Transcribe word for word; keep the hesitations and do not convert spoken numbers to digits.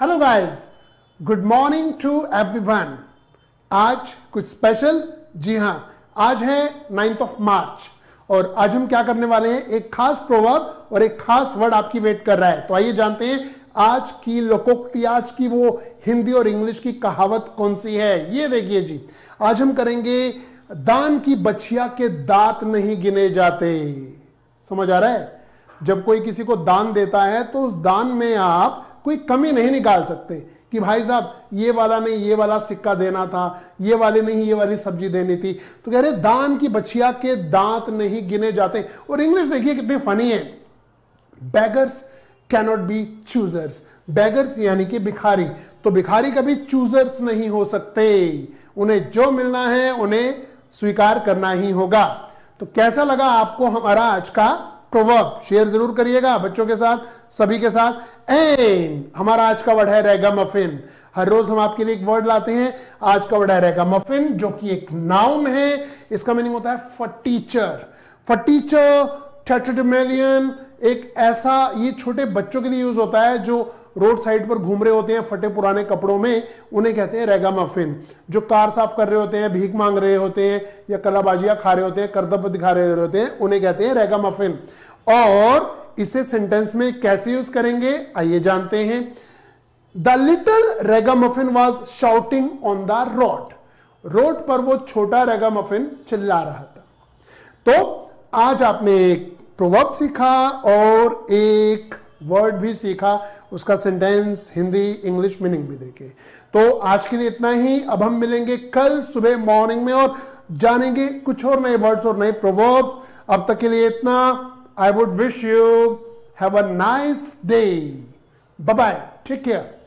Hello guys, good morning to everyone. आज कुछ special. जी हाँ, आज है नाइन्थ ऑफ मार्च और आज हम क्या करने वाले हैं, एक खास प्रोवर्ब और एक खास वर्ड आपकी वेट कर रहा है। तो आइए जानते हैं आज की लोकोक्ति, आज की वो हिंदी और इंग्लिश की कहावत कौन सी है। ये देखिए जी, आज हम करेंगे दान की बछिया के दांत नहीं गिने जाते। समझ आ रहा है, जब कोई किसी को दान देता है तो उस दान में आप कोई कमी नहीं निकाल सकते कि भाई साहब ये वाला नहीं, ये वाला सिक्का देना था, ये वाले नहीं, ये वाली सब्जी देनी थी। तो कह रहे दान की बछिया के दांत नहीं गिने जाते। और इंग्लिश देखिए कितनी फनी है, beggars can not be choosers. Beggars यानी कि भिखारी, तो भिखारी कभी चूजर्स नहीं हो सकते। उन्हें जो मिलना है उन्हें स्वीकार करना ही होगा। तो कैसा लगा आपको हमारा आज का प्रोवर्ब? शेयर जरूर करिएगा बच्चों के साथ, सभी के साथ। एंड हमारा आज का वर्ड है रैगामफिन। हर रोज हम आपके लिए एक वर्ड लाते हैं, आज का वर्ड है रैगामफिन जो कि एक नाउन है। इसका मीनिंग होता है फटीचर। फटीचर, टैटरमेलियन, एक ऐसा, ये छोटे बच्चों के लिए यूज होता है जो रोड साइड पर घूम रहे होते हैं फटे पुराने कपड़ों में, उन्हें कहते हैं रैगामफिन। जो कार साफ कर रहे होते हैं, भीख मांग रहे होते हैं या कलाबाजियां खा रहे होते हैं, करतब दिखा रहे होते हैं, उन्हें कहते हैं रैगामफिन। और इसे सेंटेंस में कैसे यूज करेंगे आइए जानते हैं। The little ragamuffin was shouting on the road. Road पर वो छोटा रैगामफिन चिल्ला रहा था। तो आज आपने एक प्रोवर्ब सीखा और एक वर्ड भी सीखा, उसका सेंटेंस, हिंदी, इंग्लिश मीनिंग भी देखे। तो आज के लिए इतना ही। अब हम मिलेंगे कल सुबह मॉर्निंग में और जानेंगे कुछ और नए वर्ड्स और नए प्रोवर्ब्स। अब तक के लिए इतना। I would wish you have a nice day. Bye bye, take care.